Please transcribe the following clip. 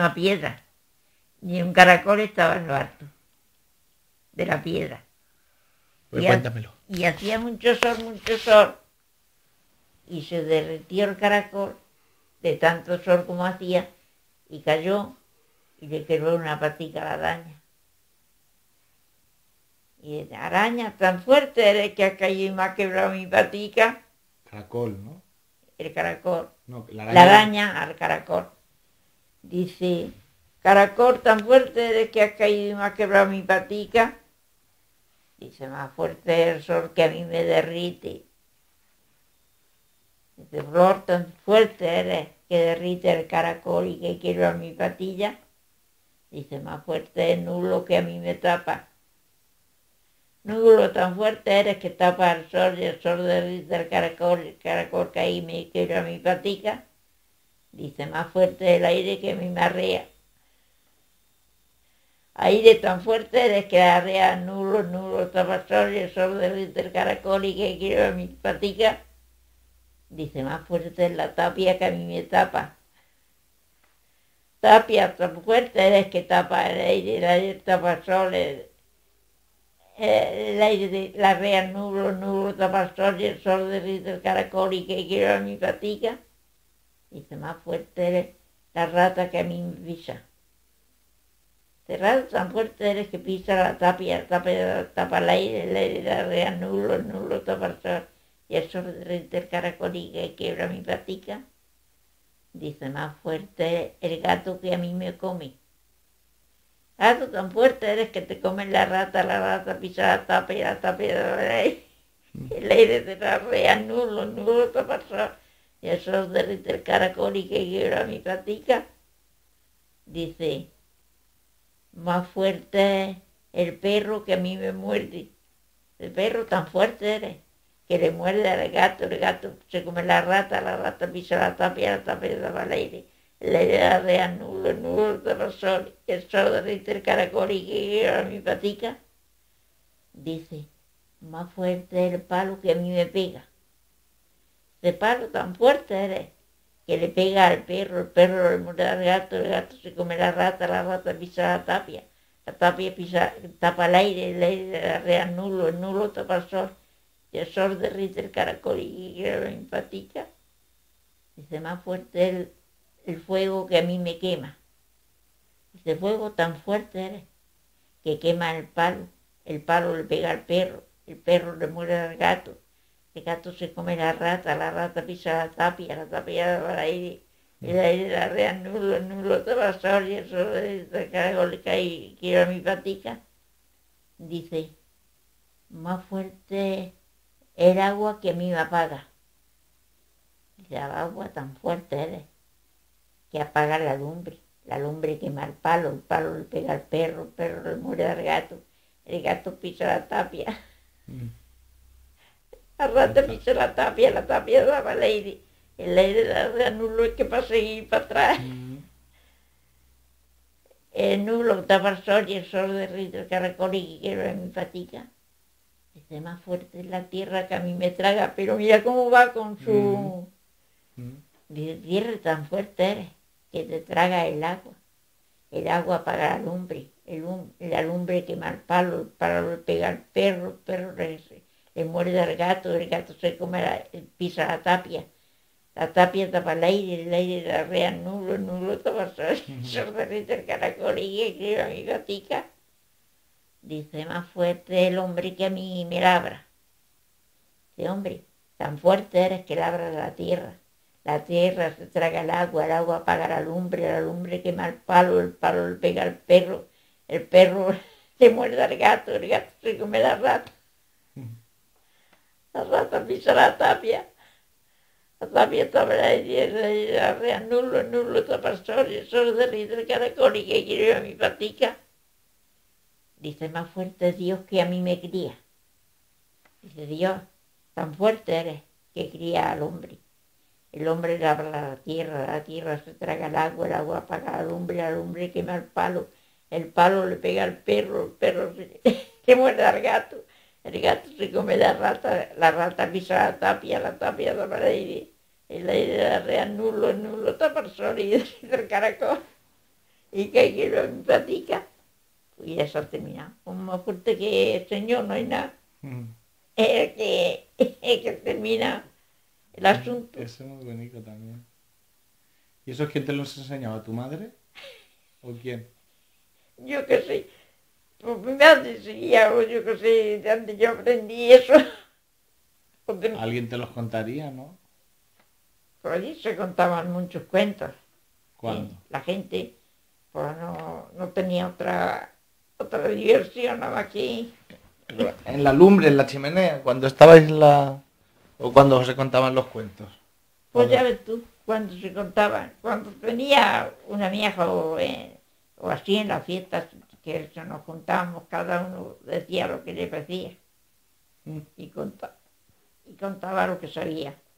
una piedra, y un caracol estaba en lo alto de la piedra. Pues cuéntamelo. Y hacía mucho sol, y se derretió el caracol de tanto sol como hacía, y cayó, y le quebró una patica a la araña. Y la araña tan fuerte era que ha caído y me ha quebrado mi patica. Caracol, ¿no? El caracol. No, la araña al caracol. Dice, caracol tan fuerte eres que has caído y me has quebrado mi patica. Dice, más fuerte es el sol que a mí me derrite. Dice, flor tan fuerte eres que derrite el caracol y que quiebra mi patilla. Dice, más fuerte es el nulo que a mí me tapa. Nulo tan fuerte eres que tapa el sol y el sol derrite el caracol cae y me quiebra mi patica. Dice, más fuerte el aire que mi marea. Aire tan fuerte eres que la rea nulo, nulo, tapa sol, y el sol derrite el caracol y que quiebra mi patica. Dice, más fuerte es la tapia que a mí me tapa. Tapia tan fuerte eres que tapa el aire tapa sol, el aire de la rea nulo, nulo, tapa sol, y el sol derrite el caracol y que quiebra mi patica. Dice, más fuerte eres la rata que a mí me pisa. Cerrado tan fuerte eres que pisa la tapia, tapa el aire la rea, nulo, nulo, tapa el sol, y el sol derrite el caracol y que quiebra mi patica. Dice, más fuerte eres el gato que a mí me come. Gato tan fuerte eres que te come la rata pisa la tapia, el aire de la rea, nulo, nulo, tapa el sol, y el sol derrite el caracol y que quiebra mi patica. Dice, más fuerte es el perro que a mí me muerde. El perro tan fuerte eres que le muerde al gato. El gato se come la rata pisa la tapia da al aire. El aire la rea nulo, nulo, tapa el sol. El sol derrite el caracol y que quiebra mi patica. Dice, más fuerte es el palo que a mí me pega. De palo tan fuerte eres que le pega al perro, el perro le muerde al gato, el gato se come la rata pisa la tapia pisa, tapa el aire la rea nulo, el nulo tapa el sol, y el sol derrite el caracol y lo empatica. Dice, más fuerte el fuego que a mí me quema. Dice, fuego tan fuerte eres que quema el palo le pega al perro, el perro le muerde al gato. El gato se come la rata pisa la tapia da el aire la rea nulo, nulo, tapa el sol y el sol de caracol le cae y quiebra mi patica. Dice, más fuerte el agua que a mí me apaga. Dice, el agua tan fuerte eres que apaga la lumbre quema el palo le pega al perro, el perro le muere al gato, el gato pisa la tapia. La rata pisa la tapia daba el aire la rea nulo es que para seguir para atrás. El nulo tapa el sol y el sol derrite el caracol y quiebra mi patica. Dice, más fuerte es la tierra que a mí me traga, pero mira cómo va con su... Dice, tierra tan fuerte eres que te traga el agua. El agua apaga la lumbre, la lumbre quema el palo le pega al perro, el perro le muerde al gato, el gato se come pisa la tapia tapa el aire la rea nulo, nulo tapa el sol, el sol derrite el caracol y quiebra mi patica. Dice, más fuerte el hombre que a mí me labra. Dice, hombre, tan fuerte eres que labras la tierra se traga el agua apaga la lumbre quema el palo le pega al perro, el perro le muerde al gato, el gato se come la rata pisa la tapia tapa el aire, la rea nulo, nulo tapa el sol, el sol derrite el caracol y que quiebra mi patica. Dice, más fuerte es Dios que a mí me cría. Dice, Dios, tan fuerte eres que cría al hombre. El hombre labra la tierra se traga el agua apaga la lumbre quema el palo le pega al perro, el perro se muerde al gato. El gato se come la rata pisa la tapia tapa el aire la rea nulo, nulo, tapa el sol y el caracol. ¿Y qué quiero en platica? Pues ya se ha terminado. Más fuerte que el Señor no hay nada. El que termina el asunto. Eso es muy bonito también. ¿Y eso es quién te los enseñaba? ¿Tu madre? ¿O quién? Yo qué sé. Pues mi madre sería, o yo qué sé, de donde yo aprendí eso. Alguien te los contaría, ¿no? Por allí se contaban muchos cuentos. ¿Cuándo? La gente pues no tenía otra diversión nada más que... En la lumbre, en la chimenea, cuando estabais la... o cuando se contaban los cuentos. Pues ya ves tú, cuando se contaban, cuando tenía una vieja o así en las fiestas que nos contábamos, cada uno decía lo que le parecía y contaba lo que sabía.